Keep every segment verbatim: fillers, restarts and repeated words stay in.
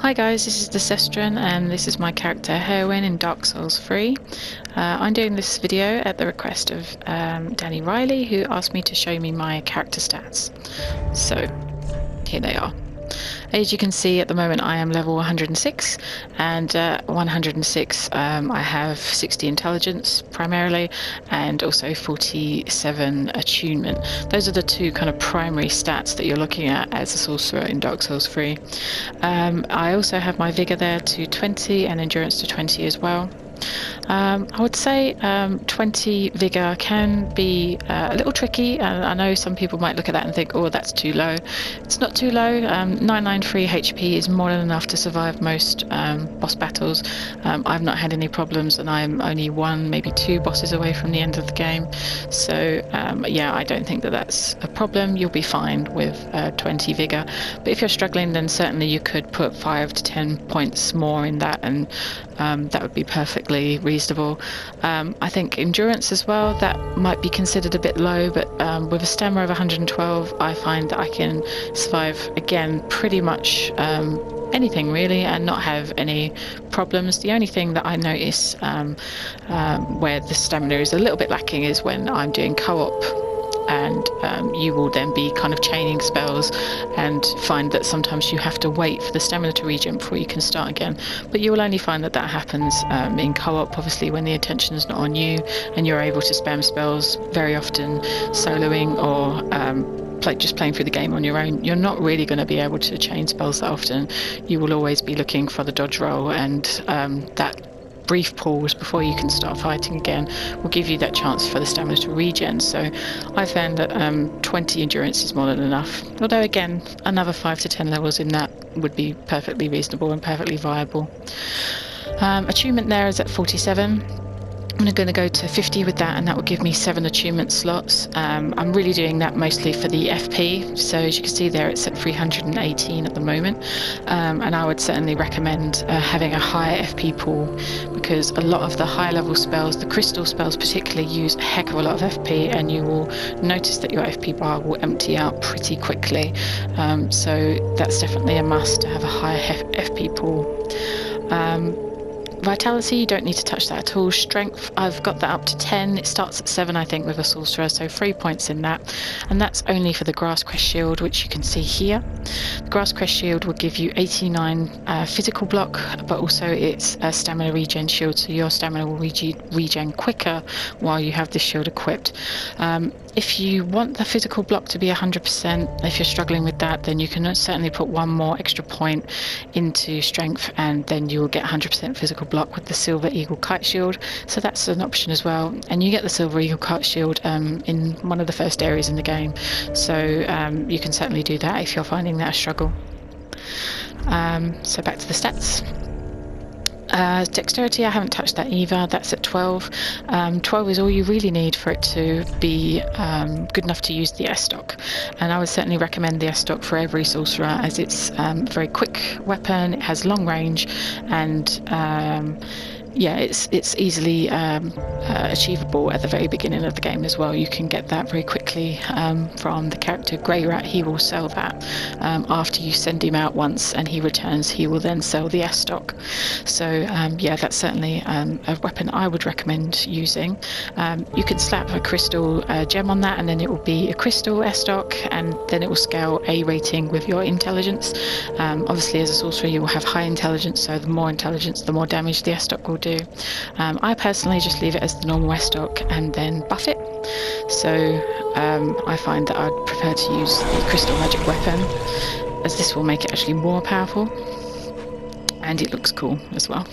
Hi guys, this is the Sestren and this is my character Herwin in Dark Souls three. Uh, I'm doing this video at the request of um, Danny Riley, who asked me to show me my character stats. So, here they are. As you can see, at the moment I am level one hundred and six, and uh, one hundred and six um, I have sixty intelligence primarily, and also forty-seven attunement. Those are the two kind of primary stats that you're looking at as a sorcerer in Dark Souls three. Um, I also have my vigor there to twenty and endurance to twenty as well. Um, I would say um, twenty vigor can be uh, a little tricky, and I know some people might look at that and think, oh, that's too low. It's not too low. um, nine ninety-three H P is more than enough to survive most um, boss battles. um, I've not had any problems, and I'm only one, maybe two bosses away from the end of the game, so um, yeah, I don't think that that's a problem. You'll be fine with uh, twenty vigor, but if you're struggling, then certainly you could put five to ten points more in that, and um, that would be perfect reasonable. Um, I think endurance as well, that might be considered a bit low, but um, with a stamina of one hundred and twelve, I find that I can survive again pretty much um, anything really and not have any problems. The only thing that I notice um, um, where the stamina is a little bit lacking is when I'm doing co-op, and um, you will then be kind of chaining spells and find that sometimes you have to wait for the stamina to regen before you can start again. But you will only find that that happens um, in co-op, obviously, when the attention is not on you and you're able to spam spells. Very often soloing or um, Play, just playing through the game on your own, you're not really going to be able to chain spells that often. You will always be looking for the dodge roll, and um, that brief pause before you can start fighting again will give you that chance for the stamina to regen. So I found that um, twenty endurance is more than enough, although again another five to ten levels in that would be perfectly reasonable and perfectly viable. Um, attunement there is at forty-seven. I'm going to go to fifty with that, and that will give me seven attunement slots. Um, I'm really doing that mostly for the F P, so as you can see there, it's at three hundred and eighteen at the moment, um, and I would certainly recommend uh, having a higher F P pool, because a lot of the high level spells, the crystal spells particularly, use a heck of a lot of F P, and you will notice that your F P bar will empty out pretty quickly. Um, so that's definitely a must, to have a higher F P pool. Um, Vitality, you don't need to touch that at all. Strength, I've got that up to ten. It starts at seven, I think, with a sorcerer, so three points in that. And that's only for the Grass Crest Shield, which you can see here. The Grass Crest Shield will give you eighty-nine uh, physical block, but also it's a stamina regen shield, so your stamina will regen, regen quicker while you have this shield equipped. Um, If you want the physical block to be one hundred percent, if you're struggling with that, then you can certainly put one more extra point into strength, and then you will get one hundred percent physical block with the Silver Eagle Kite Shield. So that's an option as well. And you get the Silver Eagle Kite Shield um, in one of the first areas in the game. So um, you can certainly do that if you're finding that a struggle. Um, so back to the stats. Uh, dexterity, I haven't touched that either. That's at twelve. Um, twelve is all you really need for it to be um, good enough to use the Estoc, and I would certainly recommend the Estoc for every sorcerer, as it's um, a very quick weapon, it has long range, and um, yeah, it's it's easily um, uh, achievable at the very beginning of the game as well. You can get that very quickly um, from the character Grey Rat. He will sell that um, after you send him out once and he returns. He will then sell the Estoc. So um, yeah, that's certainly um, a weapon I would recommend using. Um, you can slap a crystal uh, gem on that, and then it will be a crystal Estoc, and then it will scale A rating with your intelligence. Um, obviously, as a sorcerer, you will have high intelligence, so the more intelligence, the more damage the Estoc will do. Um, I personally just leave it as the normal Westock and then buff it. So um, I find that I'd prefer to use the crystal magic weapon, as this will make it actually more powerful, and it looks cool as well.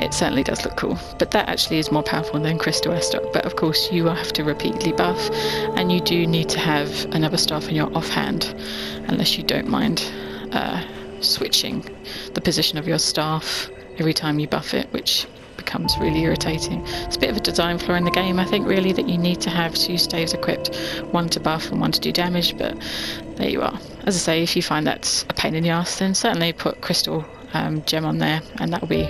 It certainly does look cool, but that actually is more powerful than crystal Estoc. But of course you will have to repeatedly buff, and you do need to have another staff in your offhand, unless you don't mind uh, switching the position of your staff every time you buff it, which becomes really irritating. It's a bit of a design flaw in the game, I think, really, that you need to have two staves equipped, one to buff and one to do damage, but there you are. As I say, if you find that's a pain in the ass, then certainly put crystal um, gem on there, and that will be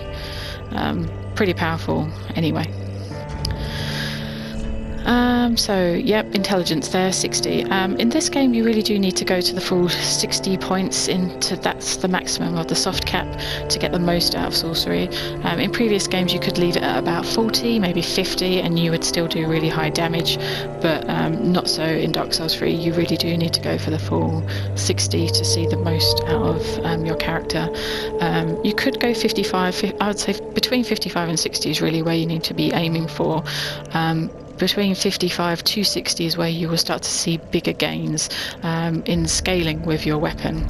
um, pretty powerful anyway. Um, so, yep, intelligence there, sixty. Um, in this game, you really do need to go to the full sixty points. Into that's the maximum of the soft cap to get the most out of sorcery. Um, in previous games, you could leave it at about forty, maybe fifty, and you would still do really high damage, but um, not so in Dark Souls three. You really do need to go for the full sixty to see the most out of um, your character. Um, you could go fifty-five, I would say between fifty-five and sixty is really where you need to be aiming for. Um, between fifty-five to sixty is where you will start to see bigger gains um, in scaling with your weapon.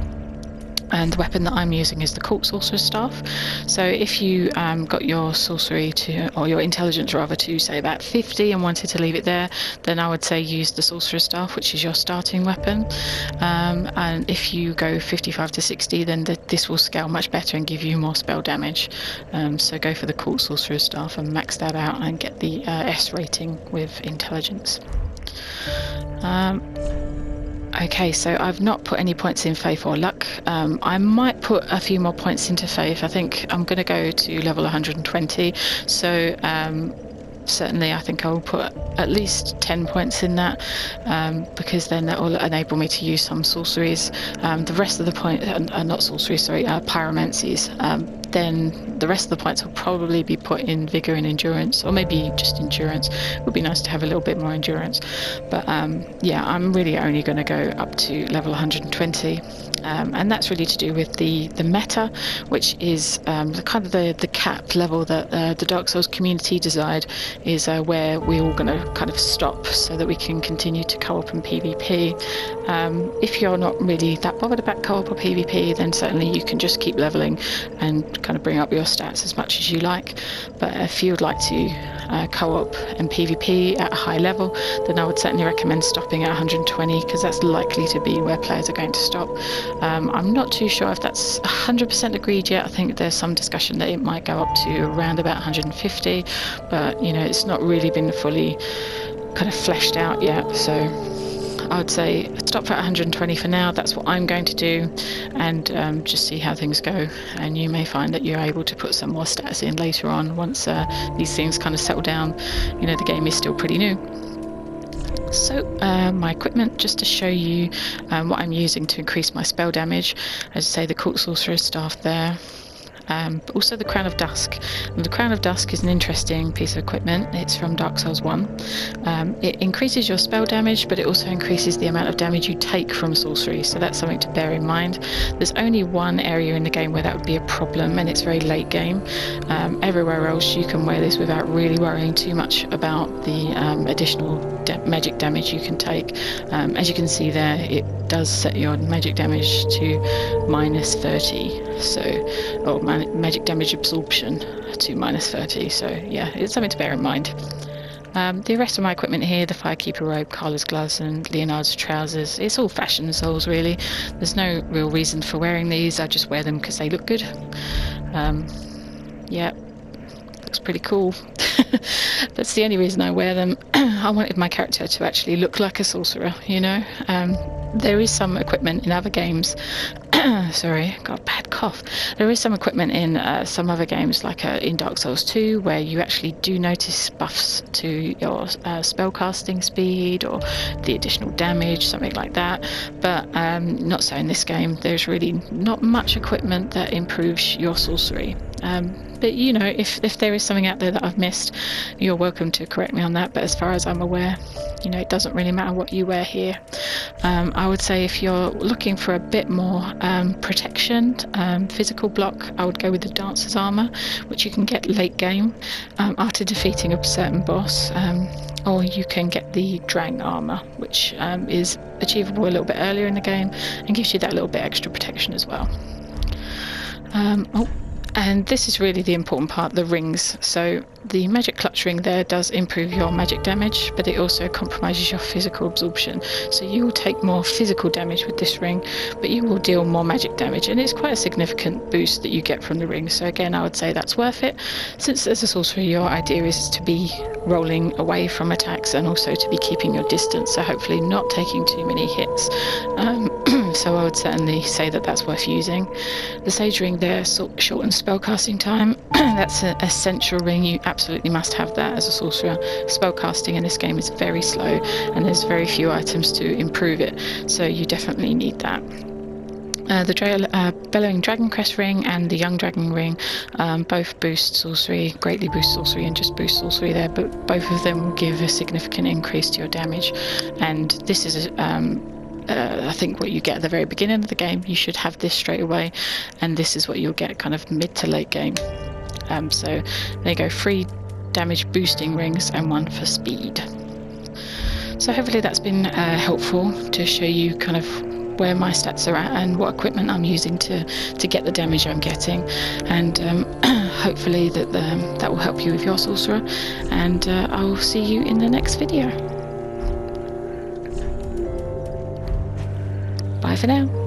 And the weapon that I'm using is the Court Sorcerer's Staff. So if you um, got your sorcery to, or your intelligence rather, to say about fifty and wanted to leave it there, then I would say use the Sorcerer's Staff, which is your starting weapon. Um, and if you go fifty-five to sixty, then the, this will scale much better and give you more spell damage. Um, so go for the Court Sorcerer's Staff and max that out and get the uh, S rating with intelligence. Um, Okay, so I've not put any points in faith or luck. Um, I might put a few more points into faith. I think I'm going to go to level one hundred twenty. So um, certainly I think I'll put at least ten points in that, um, because then that will enable me to use some sorceries. Um, the rest of the points are not sorceries, sorry, are pyromancies. Um, then the rest of the points will probably be put in vigour and endurance, or maybe just endurance. It would be nice to have a little bit more endurance, but um, yeah, I'm really only going to go up to level one hundred twenty, um, and that's really to do with the, the meta, which is um, the kind of the, the cap level that uh, the Dark Souls community desired is uh, where we're all going to kind of stop so that we can continue to co-op and PvP. Um, if you're not really that bothered about co-op or PvP, then certainly you can just keep leveling and kind of bring up your stats as much as you like, but if you'd like to uh, co-op and PvP at a high level, then I would certainly recommend stopping at one hundred twenty, because that's likely to be where players are going to stop. um, I'm not too sure if that's one hundred percent agreed yet. I think there's some discussion that it might go up to around about one hundred fifty, but you know, it's not really been fully kind of fleshed out yet, so I would say stop at one hundred twenty for now. That's what I'm going to do, and um, just see how things go, and you may find that you're able to put some more stats in later on once uh, these things kind of settle down. You know, the game is still pretty new. So uh, my equipment, just to show you um, what I'm using to increase my spell damage, as I say, the Court Sorcerer's Staff there. Um, but also the Crown of Dusk. And the Crown of Dusk is an interesting piece of equipment. It's from Dark Souls one. Um, it increases your spell damage, but it also increases the amount of damage you take from sorcery, so that's something to bear in mind. There's only one area in the game where that would be a problem, and it's very late game. Um, everywhere else you can wear this without really worrying too much about the um, additional da magic damage you can take. Um, as you can see there, it does set your magic damage to minus thirty, so, or minus magic damage absorption to minus thirty, so yeah, it's something to bear in mind. Um, the rest of my equipment here, the Firekeeper robe, Carla's gloves and Leonardo's trousers, it's all fashion souls really. There's no real reason for wearing these, I just wear them because they look good. Um, yeah, looks pretty cool. That's the only reason I wear them. I wanted my character to actually look like a sorcerer, you know. Um, there is some equipment in other games sorry, got a bad cough. There is some equipment in uh, some other games, like uh, in Dark Souls two, where you actually do notice buffs to your uh, spellcasting speed or the additional damage, something like that, but um, not so in this game. There's really not much equipment that improves your sorcery. Um, but you know, if, if there is something out there that I've missed, you're welcome to correct me on that, but as far as I'm aware, you know, it doesn't really matter what you wear here. Um, I would say if you're looking for a bit more um, protection, um, physical block, I would go with the dancer's armor, which you can get late game um, after defeating a certain boss, um, or you can get the drang armor, which um, is achievable a little bit earlier in the game and gives you that little bit extra protection as well. Um, oh. And this is really the important part, the rings. So the magic clutch ring there does improve your magic damage, but it also compromises your physical absorption. So you will take more physical damage with this ring, but you will deal more magic damage. And it's quite a significant boost that you get from the ring. So again, I would say that's worth it. Since as a sorcerer, your idea is to be rolling away from attacks and also to be keeping your distance. So hopefully not taking too many hits. Um, so I would certainly say that that's worth using. The Sage Ring there shortens spellcasting time. That's an essential ring. You absolutely must have that as a sorcerer. Spellcasting in this game is very slow, and there's very few items to improve it, so you definitely need that. Uh, the Dra uh, Bellowing Dragon Crest Ring and the Young Dragon Ring um, both boost sorcery, greatly boost sorcery and just boost sorcery there, but both of them will give a significant increase to your damage. And this is, um, uh, I think, what you get at the very beginning of the game. You should have this straight away, and this is what you'll get kind of mid to late game. Um, so there you go, three damage boosting rings and one for speed. So hopefully that's been uh, helpful to show you kind of where my stats are at and what equipment I'm using to to get the damage I'm getting, and um, hopefully that the, that will help you with your sorcerer, and uh, I will see you in the next video. Bye for now.